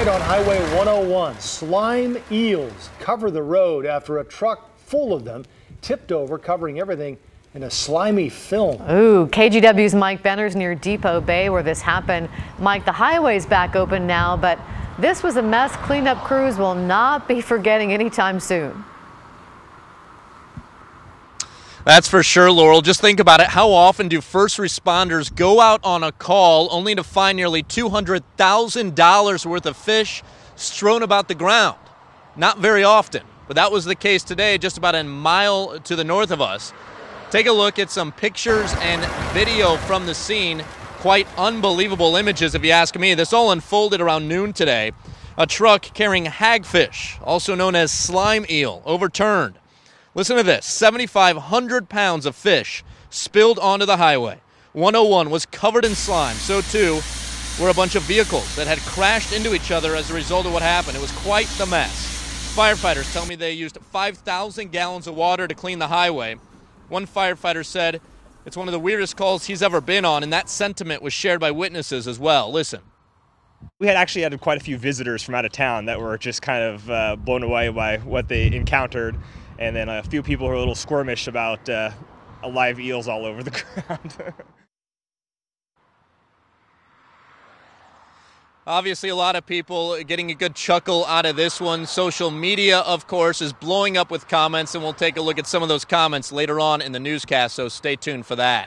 Tonight on Highway 101, slime eels cover the road after a truck full of them tipped over, covering everything in a slimy film. Ooh, KGW's Mike Benner's near Depoe Bay where this happened. Mike, the highway's back open now, but this was a mess cleanup crews will not be forgetting anytime soon. That's for sure, Laurel. Just think about it. How often do first responders go out on a call only to find nearly $200,000 worth of fish strewn about the ground? Not very often, but that was the case today, just about a mile to the north of us. Take a look at some pictures and video from the scene. Quite unbelievable images, if you ask me. This all unfolded around noon today. A truck carrying hagfish, also known as slime eel, overturned. Listen to this, 7,500 pounds of fish spilled onto the highway. 101 was covered in slime, so too were a bunch of vehicles that had crashed into each other as a result of what happened. It was quite the mess. Firefighters tell me they used 5,000 gallons of water to clean the highway. One firefighter said it's one of the weirdest calls he's ever been on, and that sentiment was shared by witnesses as well. Listen. We had quite a few visitors from out of town that were just kind of blown away by what they encountered. And then a few people who are a little squirmish about live eels all over the ground. Obviously, a lot of people getting a good chuckle out of this one. Social media, of course, is blowing up with comments, and we'll take a look at some of those comments later on in the newscast, so stay tuned for that.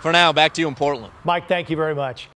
For now, back to you in Portland. Mike, thank you very much.